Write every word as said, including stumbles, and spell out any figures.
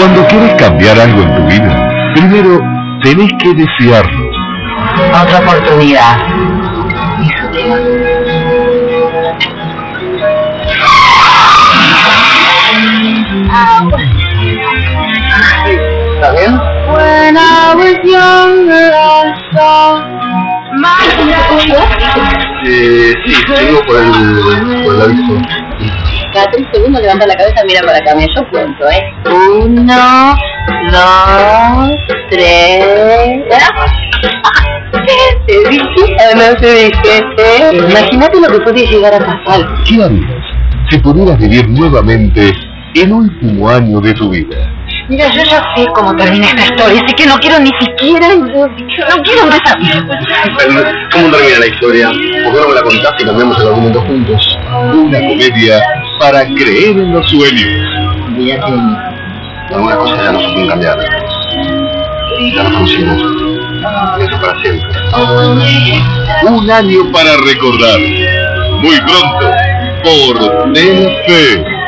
Cuando quieres cambiar algo en tu vida, primero tenés que desearlo. Otra oportunidad. ¿Está bien? When I was younger, I saw my eh, sí, sigo por el, por el aviso. Cada tres segundos levanta la cabeza, mira para acá, mira, yo cuento, ¿eh? Uno, dos, tres... Te dije, no te dije, ¿eh? Imagínate lo que podía llegar a pasar. ¿Qué harías si pudieras vivir nuevamente el último año de tu vida? Mira, yo ya sé cómo termina esta historia, así que no quiero ni siquiera... No quiero empezar. ¿Cómo termina la historia? ¿Por qué no me la contás y cambiamos el argumento juntos? Una comedia para creer en los sueños. Mira que... algunas cosas ya no se pueden cambiar. Ya nos conocimos. Eso para siempre. Un año para recordar. Muy pronto, por Telefe.